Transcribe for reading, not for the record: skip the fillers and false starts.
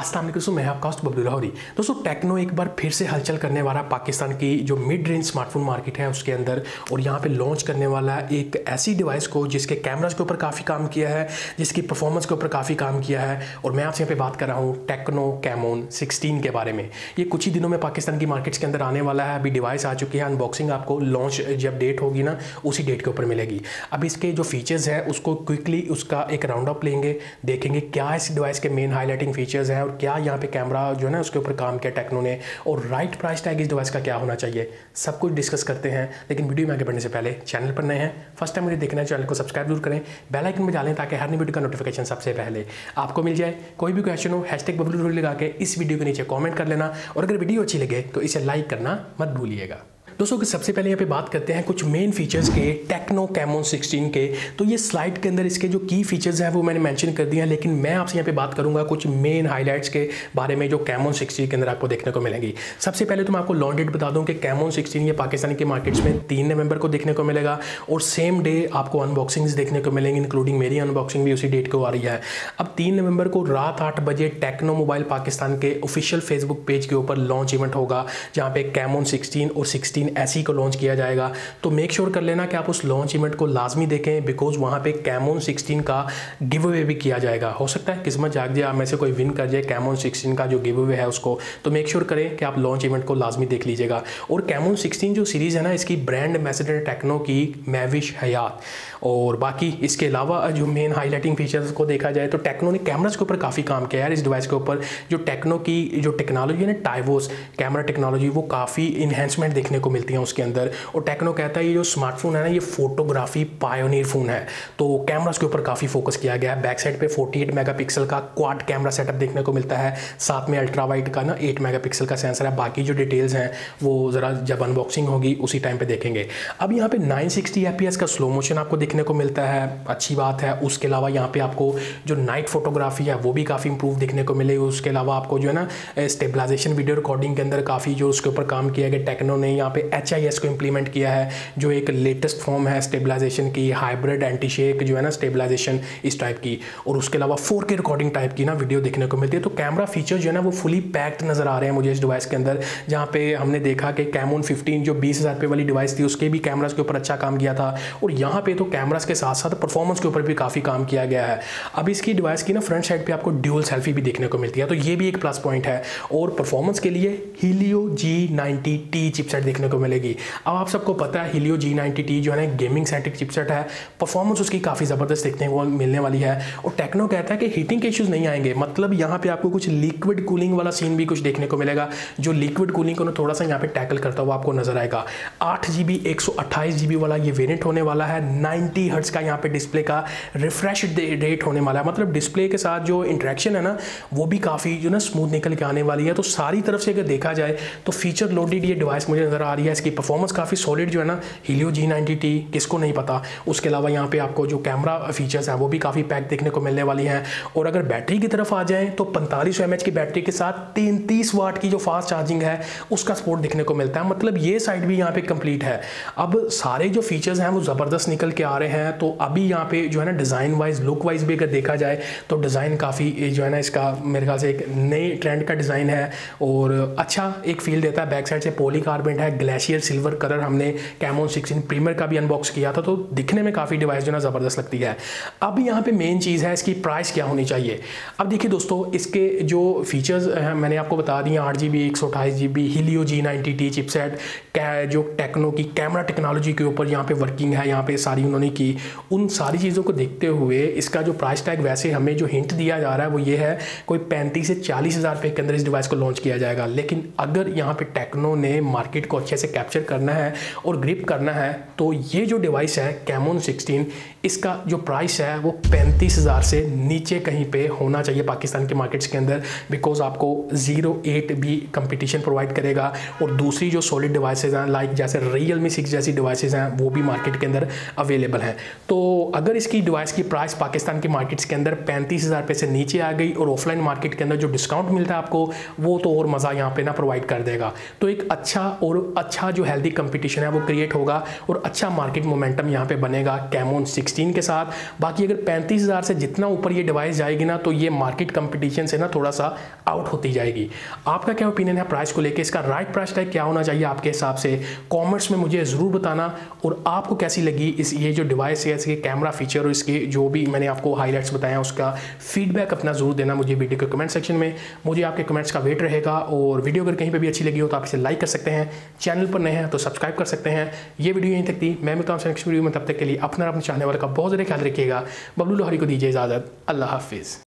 अस्सलाम वालेकुम, मैं आपका होस्ट बब्लू लाहौरी। दोस्तों, टेक्नो एक बार फिर से हलचल करने वाला पाकिस्तान की जो मिड रेंज स्मार्टफोन मार्केट है उसके अंदर, और यहाँ पे लॉन्च करने वाला एक ऐसी डिवाइस को जिसके कैमरास के ऊपर काफ़ी काम किया है, जिसकी परफॉर्मेंस के ऊपर काफ़ी काम किया है। और मैं आपसे यहाँ पे बात कर रहा हूँ टेक्नो कैमोन 16 के बारे में। ये कुछ ही दिनों में पाकिस्तान की मार्केट्स के अंदर आने वाला है। अभी डिवाइस आ चुकी है, अनबॉक्सिंग आपको लॉन्च जब डेट होगी ना उसी डेट के ऊपर मिलेगी। अब इसके जो फीचर्स हैं उसको क्विकली उसका एक राउंड अप लेंगे, देखेंगे क्या इस डिवाइस के मेन हाईलाइटिंग फीचर्स हैं और क्या यहाँ पे कैमरा जो है ना उसके ऊपर काम किया टेक्नो ने, और राइट प्राइस टैग इस डिवाइस का क्या होना चाहिए, सब कुछ डिस्कस करते हैं। लेकिन वीडियो में आगे बढ़ने से पहले, चैनल पर नए हैं, फर्स्ट टाइम मुझे देखना है, चैनल को सब्सक्राइब जरूर करें, बेल आइकन में डालें ताकि हर नई वीडियो का नोटिफिकेशन सबसे पहले आपको मिल जाए। कोई भी क्वेश्चन हो हैशटैग बब्लू लाहौरी लगा के इस वीडियो के नीचे कॉमेंट कर लेना, और अगर वीडियो अच्छी लगे तो इसे लाइक करना मत भूलिएगा। दोस्तों, कि सबसे पहले यहाँ पे बात करते हैं कुछ मेन फीचर्स के टेक्नो कैमोन 16 के। तो ये स्लाइड के अंदर इसके जो की फीचर्स हैं वो मैंने मेंशन कर दिए हैं, लेकिन मैं आपसे यहाँ पे बात करूँगा कुछ मेन हाइलाइट्स के बारे में जो कैमोन 16 के अंदर आपको देखने को मिलेंगी। सबसे पहले तो मैं आपको लॉन्च डेट बता दूँ कि कैमोन 16 ये पाकिस्तान के मार्केट्स में 3 नवंबर को देखने को मिलेगा, और सेम डे आपको अनबॉक्सिंग्स देखने को मिलेंगी, इंक्लूडिंग मेरी अनबॉक्सिंग भी उसी डेट को आ रही है। अब 3 नवंबर को रात 8 बजे टेक्नो मोबाइल पाकिस्तान के ऑफिशियल फेसबुक पेज के ऊपर लॉन्च इवेंट होगा, जहाँ पे कैमोन 16 और 16 ऐसी को लॉन्च किया जाएगा। तो मेक श्योर कर लेना कि आप उस लॉन्च इवेंट को लाजमी देखें, बिकॉज वहाँ पे कैमोन 16 का गिव अवे भी किया जाएगा। हो सकता है किस्मत जाग जाए, आप में से कोई विन कर जाए कैमोन 16 का जो गिव अवे है उसको। तो मेक श्योर करें कि आप लॉन्च इवेंट को लाजमी देख लीजिएगा। और कैमोन 16 जो सीरीज़ है ना, इसकी ब्रांड एम्बेसडर टेक्नो की मैविश हयात। और बाकी इसके अलावा जो मेन हाईलाइटिंग फीचर्स को देखा जाए तो टेक्नो ने कैमरास के ऊपर काफ़ी काम किया है। इस डिवाइस के ऊपर जो टेक्नो की जो टेक्नोलॉजी है ना, टाइवोस कैमरा टेक्नोलॉजी, वो काफ़ी इन्हेंसमेंट देखने को मिलती हैं उसके अंदर। और टेक्नो कहता है ये जो स्मार्टफोन है ना, ये फोटोग्राफी पायोनियर फोन है। तो कैमरास के ऊपर काफ़ी फोकस किया गया है। बैक साइड पे 48 मेगापिक्सल का क्वाड कैमरा सेटअप देखने को मिलता है, साथ में अल्ट्रा वाइड का ना 8 मेगापिक्सल का सेंसर है। बाकी जो डिटेल्स हैं वो ज़रा जब अनबॉक्सिंग होगी उसी टाइम पे देखेंगे। अब यहाँ पे 960 fps का स्लो मोशन आपको देखने को मिलता है, अच्छी बात है। उसके अलावा यहाँ पर आपको जो नाइट फोटोग्राफी है वो भी काफ़ी इंप्रूव देखने को मिलेगी। उसके अलावा आपको जो है ना स्टेबलाइजेशन वीडियो रिकॉर्डिंग के अंदर काफ़ी जो उसके ऊपर काम किया गया टेक्नो ने, यहाँ पे HIS को इंप्लीमेंट किया है, जो एक लेटेस्ट फॉर्म है स्टेबलाइजेशन की, हाइब्रिड एंटी शेक जो है ना स्टेबलाइजेशन इस टाइप की। और उसके अलावा 4K रिकॉर्डिंग टाइप की ना वीडियो देखने को मिलती है। तो कैमरा फीचर जो है ना वो फुली पैक्ड नजर आ रहे हैं मुझे इस डिवाइस के अंदर। जहाँ पे हमने देखा कि कैमोन 15 जो 20,000 रुपये वाली डिवाइस थी उसके भी कैमरास के ऊपर अच्छा काम किया था, और यहाँ पे तो कैमरास के साथ साथ परफॉर्मेंस के ऊपर भी काफ़ी काम किया गया है। अब इसकी डिवाइस की ना फ्रंट साइड पर आपको ड्यूल सेल्फी भी देखने को मिलती है, तो ये भी एक प्लस पॉइंट है। और परफॉर्मेंस के लिए हीलियो G90T चिपसेट देखने को मिलेगी। अब आप सबको पता है Helio G90T जो है ना गेमिंग सेंट्रिक चिपसेट है, परफॉर्मेंस उसकी काफ़ी ज़बरदस्त देखने को मिलने वाली है। और टेक्नो कहता है कि हीटिंग के इश्यूज़ नहीं आएंगे, मतलब यहाँ पे आपको कुछ लिक्विड कूलिंग वाला सीन भी कुछ देखने को मिलेगा, जो लिक्विड कूलिंग को थोड़ा सा यहाँ पे टैकल करता हुआ आपको नजर आएगा। 8 GB 128 GB वाला ये वेरिएंट होने वाला है। 90 हर्ट्ज़ का यहाँ पे डिस्प्ले का रिफ्रेश रेट होने वाला है, मतलब डिस्प्ले के साथ जो इंट्रैक्शन है ना वो भी काफ़ी जो ना स्मूथ निकल के आने वाली है। तो सारी तरफ से अगर देखा जाए तो फीचर लोडेड ये डिवाइस मुझे नजर आ रही है। इसकी परफॉर्मेंस काफ़ी सॉलिड जो है ना Helio G90T, किसको नहीं पता। उसके अलावा यहाँ पे आपको जो कैमरा फीचर्स हैं वो भी काफ़ी पैक देखने को मिलने वाली हैं। और अगर बैटरी की तरफ आ जाएँ तो 4500 mAh की बैटरी के साथ 33 वाट की जो फास्ट चार्जिंग है उसका सपोर्ट देखने को मिलता है, मतलब ये साइड भी यहाँ पर कंप्लीट है। अब सारे जो फीचर्स हैं वो ज़बरदस्त निकल के आ रहे हैं। तो अभी यहाँ पर जो है ना डिज़ाइन वाइज लुक वाइज भी अगर देखा जाए तो डिज़ाइन काफ़ी जो है ना इसका मेरे ख्याल से एक नए ट्रेंड का डिज़ाइन है और अच्छा एक फील देता है। बैक साइड से पॉलीकार्बोनेट है, ग्लेशियर सिल्वर कलर। हमने कैमोन 16 प्रीमियर का भी अनबॉक्स किया था, तो दिखने में काफ़ी डिवाइस जो है ना ज़बरदस्त लगती है। अब यहाँ पे मेन चीज़ है इसकी प्राइस क्या होनी चाहिए। अब देखिए दोस्तों, इसके जो फीचर्स हैं मैंने आपको बता दिए, 8 GB 128 GB Helio G90T चिपसेट, जो टेक्नो की कैमरा टेक्नोलॉजी के ऊपर यहाँ पर वर्किंग है, यहाँ पर सारी उन्होंने की। उन सारी चीज़ों को देखते हुए इसका जो प्राइस टैग वैसे हमें जो हिंट दिया जा रहा है वो ये है, कोई 35,000 से 40,000 रुपये के अंदर इस डिवाइस को लॉन्च किया जाएगा। लेकिन अगर यहाँ पर टेक्नो ने मार्केट को अच्छे से कैप्चर करना है और ग्रिप करना है तो ये जो डिवाइस है कैमोन 16, इसका जो प्राइस है वो 35,000 से नीचे कहीं पे होना चाहिए पाकिस्तान के मार्केट्स के अंदर, बिकॉज आपको 0.8 भी कंपटीशन प्रोवाइड करेगा। और दूसरी जो सॉलिड डिवाइसेस हैं लाइक जैसे Realme 6 जैसी डिवाइसेस हैं वो भी मार्केट के अंदर अवेलेबल हैं। तो अगर इसकी डिवाइस की प्राइस पाकिस्तान के मार्केट्स के अंदर 35,000 रुपये से नीचे आ गई और ऑफलाइन मार्केट के अंदर जो डिस्काउंट मिलता है आपको, वो तो और मज़ा यहाँ पर ना प्रोवाइड कर देगा। तो एक अच्छा और अच्छा जो हेल्दी कंपटीशन है वो क्रिएट होगा और अच्छा मार्केट मोमेंटम यहाँ पे बनेगा कैमोन 16 के साथ। बाकी अगर 35,000 से जितना ऊपर ये डिवाइस जाएगी ना तो ये मार्केट कंपटीशन से ना थोड़ा सा आउट होती जाएगी। आपका क्या ओपिनियन है प्राइस को लेकर, इसका राइट प्राइस टैग क्या होना चाहिए आपके हिसाब से, कॉमेंट्स में मुझे ज़रूर बताना। और आपको कैसी लगी इस ये जो डिवाइस है, इसके कैमरा फीचर और इसके जो भी मैंने आपको हाईलाइट्स बताए हैं उसका फीडबैक अपना ज़रूर देना मुझे वीडियो के कमेंट सेक्शन में। मुझे आपके कमेंट्स का वेट रहेगा। और वीडियो अगर कहीं पर भी अच्छी लगी हो तो आप इसे लाइक कर सकते हैं, चैनल पर नए हैं तो सब्सक्राइब कर सकते हैं। ये वीडियो यहीं तक थी, मैं मिलता हूं नेक्स्ट वीडियो में। तब तक के लिए अपना चाहने वाले का बहुत ज़्यादा ख्याल रखिएगा। बबलू लाहौरी को दीजिए इजाज़त। अल्लाह हाफिज़।